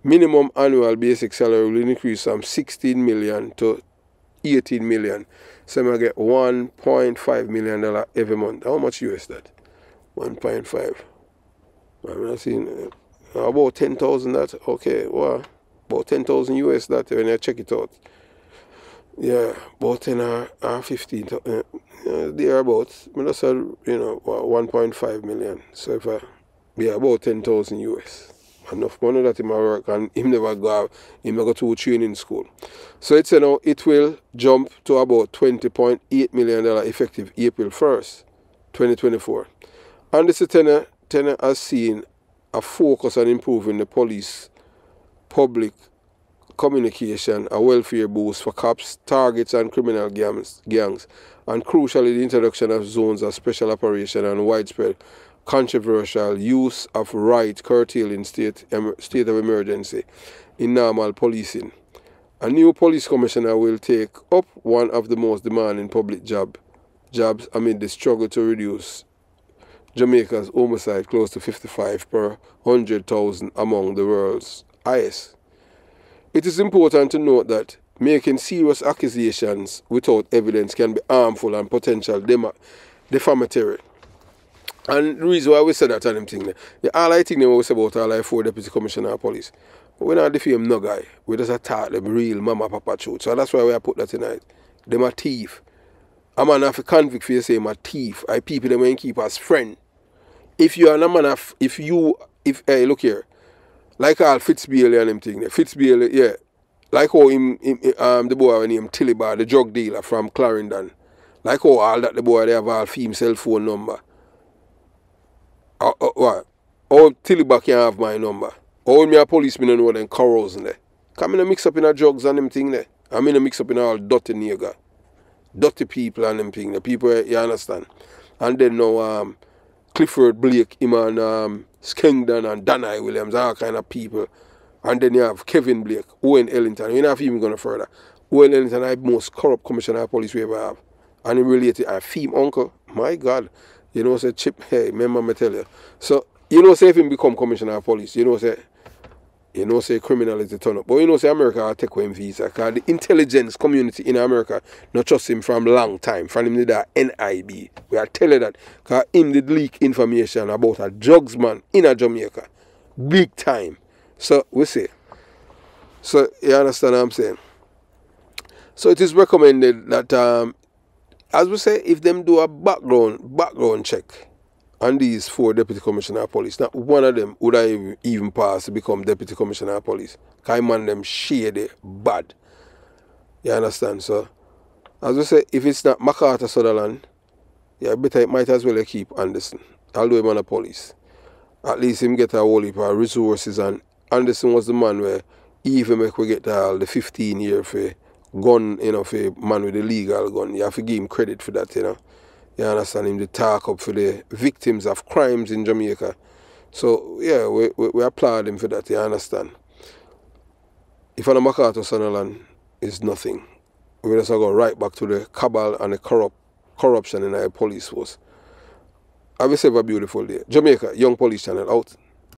minimum annual basic salary will increase from 16 million to 18 million. So I get $1.5 million every month. How much US that? 1.5. I'm not seeing about 10,000 that. Okay, wow. About 10,000 US that when I check it out. Yeah, about 10 or 15, thereabouts. I just said, you know, 1.5 million. So if I be about 10,000 US. Enough money that in my work, and him never go, him never go to training school. So it's, you know, it will jump to about $20.8 million effective April 1st, 2024. And this tenor has seen a focus on improving the police, public communication, a welfare boost for cops, targets and criminal gangs, and crucially the introduction of zones of special operation and widespread controversial use of right curtailing state of emergency in normal policing. A new police commissioner will take up one of the most demanding public jobs amid the struggle to reduce Jamaica's homicide close to 55 per 100,000, among the world's highest. It is important to note that making serious accusations without evidence can be harmful and potentially defamatory. And the reason why we said that on them thing, all I think they was about all I four deputy commissioner of police. But we don't defame no guy. We just attack them real mama papa truth. So that's why we put that tonight. Them a thief. A man of a convict for you say I'm a thief. I people them ain't keep as friend. If you are a man of hey, look here. Like all Fitz Bailey and them thing. Fitz Bailey, yeah. Like how the boy named Tillibar, the drug dealer from Clarendon. Like how all that the boy they have all female cell phone number. Tillibar can have my number. All me a policemen know them corals in there. Come in a mix up in our drugs and them thing there. I'm in a mix up in all dirty nigga. Dirty people and them thing there. People, you understand? And then now Clifford Blake, him and Skengdon and Danhai Williams, all kind of people. And then you have Kevin Blake, Owen Ellington. You're not even going further. Owen Ellington is the most corrupt commissioner of police we ever have. And he related to a theme uncle. My God. You know, say, Chip, hey, remember me tell you. So, you know, say, if him become commissioner of police, you know, say, criminality turn up. But you know, say, America will take away him visa. Because the intelligence community in America not trust him from long time. From him did that NIB. We are telling that. Because him did leak information about a drugs man in a Jamaica. Big time. So, we say. So, you understand what I'm saying? So, it is recommended that, as we say, if them do a background check on these four deputy commissioner of police, not one of them would I even pass to become deputy commissioner of police. Because man them shady, bad. You understand, so as we say, if it's not McArthur Sutherland, yeah, better it might as well keep Anderson. Although him on the police. At least him get a whole heap of resources, and Anderson was the man where even make we get the 15-year for gun, you know, for a man with a legal gun. You have to give him credit for that, you know. You understand him to talk up for the victims of crimes in Jamaica. So, yeah, we applaud him for that, you understand. If an McArthur Sutherland is nothing, we just go right back to the cabal and the corruption in our police force. Have yourself a beautiful day. Jamaica Young Police Channel out.